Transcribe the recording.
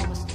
all the stuff.